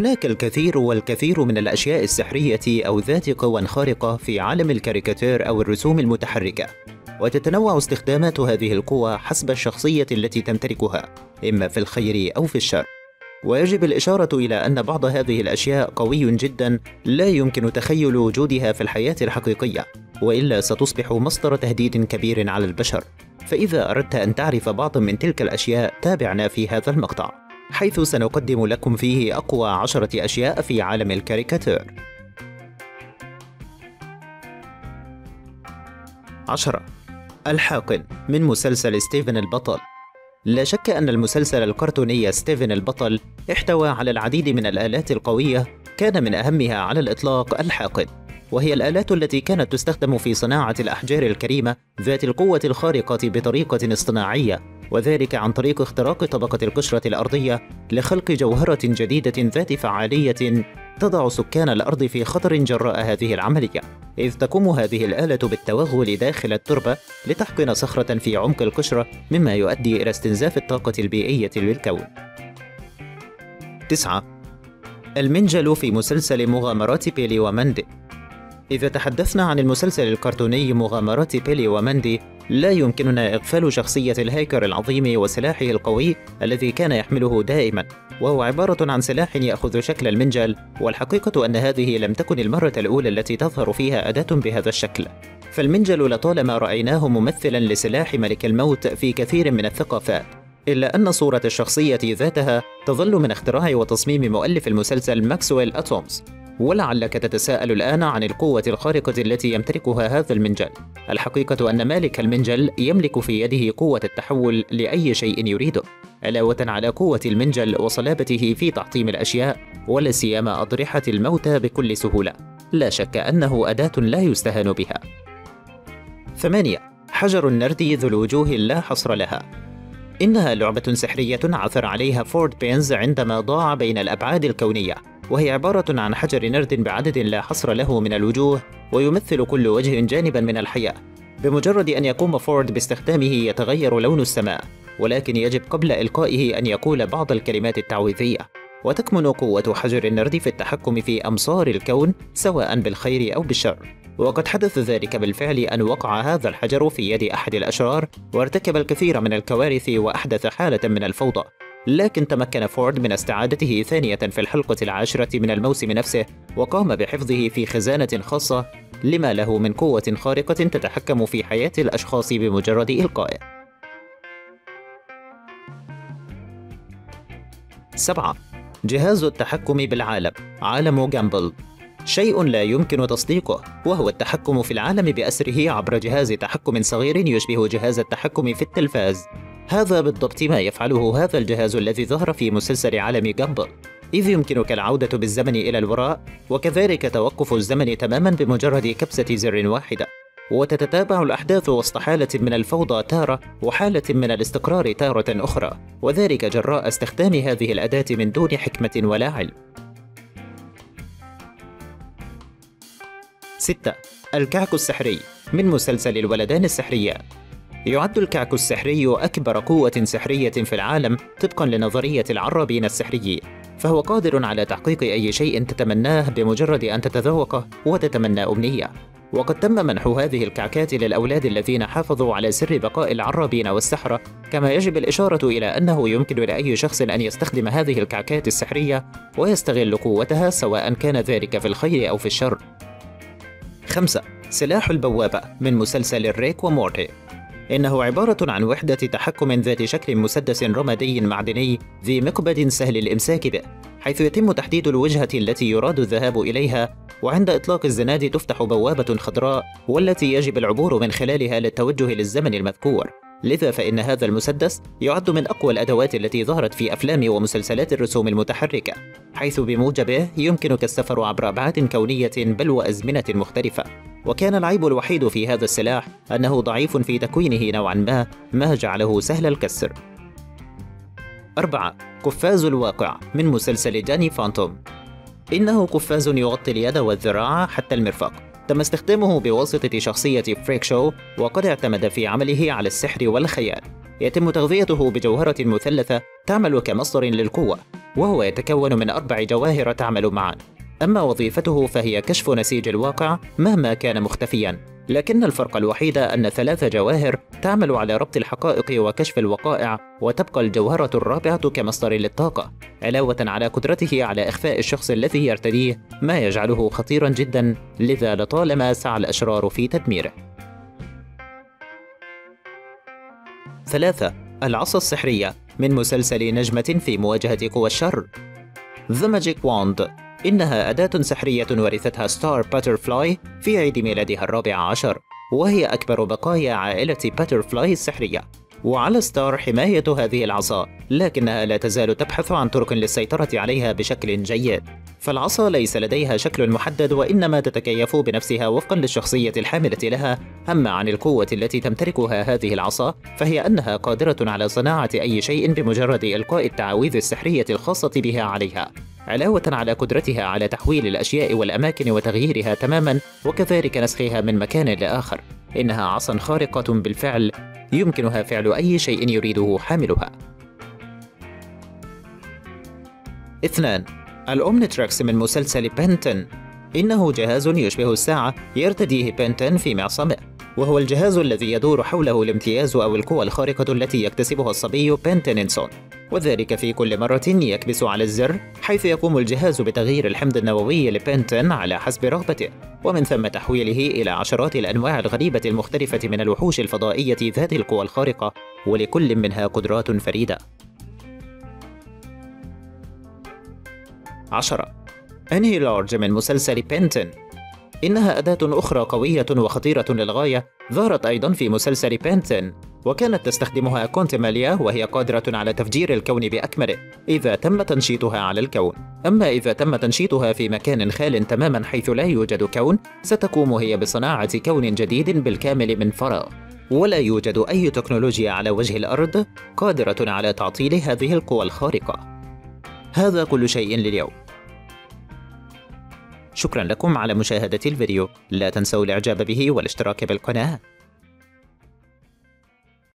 هناك الكثير والكثير من الأشياء السحرية أو ذات قوى خارقة في عالم الكاريكاتير أو الرسوم المتحركة، وتتنوع استخدامات هذه القوى حسب الشخصية التي تمتلكها، إما في الخير أو في الشر. ويجب الإشارة إلى أن بعض هذه الأشياء قوي جدا لا يمكن تخيل وجودها في الحياة الحقيقية، وإلا ستصبح مصدر تهديد كبير على البشر. فإذا أردت أن تعرف بعضا من تلك الأشياء تابعنا في هذا المقطع، حيث سنقدم لكم فيه أقوى 10 أشياء في عالم الكاريكاتير. 10. الحاقن من مسلسل ستيفن البطل. لا شك أن المسلسل الكرتوني ستيفن البطل احتوى على العديد من الآلات القوية، كان من أهمها على الإطلاق الحاقن، وهي الآلات التي كانت تستخدم في صناعة الأحجار الكريمة ذات القوة الخارقة بطريقة اصطناعية، وذلك عن طريق اختراق طبقة القشرة الأرضية لخلق جوهرة جديدة ذات فعالية تضع سكان الأرض في خطر جراء هذه العملية، إذ تقوم هذه الآلة بالتوغل داخل التربة لتحقن صخرة في عمق القشرة، مما يؤدي إلى استنزاف الطاقة البيئية للكون. 9. المنجل في مسلسل مغامرات بيلي ومندي. إذا تحدثنا عن المسلسل الكرتوني مغامرات بيلي ومندي، لا يمكننا إغفال شخصية الهاكر العظيم وسلاحه القوي الذي كان يحمله دائما، وهو عبارة عن سلاح يأخذ شكل المنجل، والحقيقة أن هذه لم تكن المرة الأولى التي تظهر فيها أداة بهذا الشكل، فالمنجل لطالما رأيناه ممثلا لسلاح ملك الموت في كثير من الثقافات، إلا أن صورة الشخصية ذاتها تظل من اختراع وتصميم مؤلف المسلسل ماكسويل أتومس. ولعلك تتساءل الآن عن القوة الخارقة التي يمتلكها هذا المنجل. الحقيقة أن مالك المنجل يملك في يده قوة التحول لأي شيء يريده، علاوة على قوة المنجل وصلابته في تحطيم الأشياء ولا سيما أضرحة الموتى بكل سهولة. لا شك أنه أداة لا يستهان بها. 8. حجر النردي ذو الوجوه لا حصر لها. إنها لعبة سحرية عثر عليها فورد بينز عندما ضاع بين الأبعاد الكونية، وهي عبارة عن حجر نرد بعدد لا حصر له من الوجوه، ويمثل كل وجه جانبا من الحياة. بمجرد أن يقوم فورد باستخدامه يتغير لون السماء، ولكن يجب قبل إلقائه أن يقول بعض الكلمات التعويذية. وتكمن قوة حجر النرد في التحكم في أمصار الكون سواء بالخير أو بالشر، وقد حدث ذلك بالفعل أن وقع هذا الحجر في يد أحد الأشرار وارتكب الكثير من الكوارث وأحدث حالة من الفوضى، لكن تمكن فورد من استعادته ثانية في الحلقة 10 من الموسم نفسه، وقام بحفظه في خزانة خاصة لما له من قوة خارقة تتحكم في حياة الأشخاص بمجرد إلقائه. 7. جهاز التحكم بالعالم، عالم غامبول. شيء لا يمكن تصديقه، وهو التحكم في العالم بأسره عبر جهاز تحكم صغير يشبه جهاز التحكم في التلفاز. هذا بالضبط ما يفعله هذا الجهاز الذي ظهر في مسلسل عالم غامبول، إذ يمكنك العودة بالزمن إلى الوراء، وكذلك توقف الزمن تماما بمجرد كبسة زر واحدة، وتتتابع الأحداث وسط حالة من الفوضى تارة وحالة من الاستقرار تارة أخرى، وذلك جراء استخدام هذه الأداة من دون حكمة ولا علم. 6. الكعك السحري من مسلسل الولدان السحرية. يعد الكعك السحري أكبر قوة سحرية في العالم طبقا لنظرية العرابين السحريين، فهو قادر على تحقيق أي شيء تتمناه بمجرد أن تتذوقه وتتمنى أمنية، وقد تم منح هذه الكعكات للأولاد الذين حافظوا على سر بقاء العرابين والسحرة، كما يجب الإشارة إلى أنه يمكن لأي شخص أن يستخدم هذه الكعكات السحرية ويستغل قوتها سواء كان ذلك في الخير أو في الشر. 5. سلاح البوابة من مسلسل الريك ومورتي. إنه عبارة عن وحدة تحكم ذات شكل مسدس رمادي معدني ذي مقبض سهل الإمساك به، حيث يتم تحديد الوجهة التي يراد الذهاب إليها، وعند إطلاق الزناد تفتح بوابة خضراء والتي يجب العبور من خلالها للتوجه للزمن المذكور، لذا فإن هذا المسدس يعد من أقوى الأدوات التي ظهرت في أفلام ومسلسلات الرسوم المتحركة، حيث بموجبه يمكنك السفر عبر أبعاد كونية بل وأزمنة مختلفة. وكان العيب الوحيد في هذا السلاح أنه ضعيف في تكوينه نوعا ما جعله سهل الكسر. 4. قفاز الواقع من مسلسل داني فانتوم. إنه قفاز يغطي اليد والذراع حتى المرفق، تم استخدامه بواسطة شخصية فريك شو، وقد اعتمد في عمله على السحر والخيال. يتم تغذيته بجوهرة مثلثة تعمل كمصدر للقوة، وهو يتكون من 4 جواهر تعمل معا. أما وظيفته فهي كشف نسيج الواقع مهما كان مختفيا، لكن الفرق الوحيد أن 3 جواهر تعمل على ربط الحقائق وكشف الوقائع، وتبقى الجوهرة الرابعة كمصدر للطاقة، علاوة على قدرته على إخفاء الشخص الذي يرتديه، ما يجعله خطيرا جدا، لذا لطالما سعى الأشرار في تدميره. 3. العصا السحرية من مسلسل نجمة في مواجهة قوى الشر. The Magic Wand إنها أداة سحرية ورثتها ستار باترفلاي في عيد ميلادها الرابع عشر، وهي أكبر بقايا عائلة باترفلاي السحرية، وعلى ستار حماية هذه العصا، لكنها لا تزال تبحث عن طرق للسيطرة عليها بشكل جيد، فالعصا ليس لديها شكل محدد، وإنما تتكيف بنفسها وفقا للشخصية الحاملة لها. أما عن القوة التي تمتلكها هذه العصا، فهي أنها قادرة على صناعة أي شيء بمجرد إلقاء التعاويذ السحرية الخاصة بها عليها، علاوة على قدرتها على تحويل الأشياء والأماكن وتغييرها تماما، وكذلك نسخها من مكان لآخر. إنها عصا خارقة بالفعل، يمكنها فعل أي شيء يريده حاملها. 2. الأومنيتراكس من مسلسل بن تن. إنه جهاز يشبه الساعة يرتديه بن تن في معصمه، وهو الجهاز الذي يدور حوله الامتياز أو القوى الخارقة التي يكتسبها الصبي بنتننسون، وذلك في كل مرة يكبس على الزر، حيث يقوم الجهاز بتغيير الحمض النووي لبنتن على حسب رغبته، ومن ثم تحويله إلى عشرات الأنواع الغريبة المختلفة من الوحوش الفضائية ذات القوى الخارقة، ولكل منها قدرات فريدة. 10. أنهي لارج من مسلسل بنتن. إنها أداة أخرى قوية وخطيرة للغاية، ظهرت أيضا في مسلسل بن تن، وكانت تستخدمها كونتي ماليا، وهي قادرة على تفجير الكون بأكمله إذا تم تنشيطها على الكون. أما إذا تم تنشيطها في مكان خال تماما حيث لا يوجد كون، ستقوم هي بصناعة كون جديد بالكامل من فراغ، ولا يوجد أي تكنولوجيا على وجه الأرض قادرة على تعطيل هذه القوى الخارقة. هذا كل شيء لليوم. شكرا لكم على مشاهدة الفيديو، لا تنسوا الاعجاب به والاشتراك بالقناة.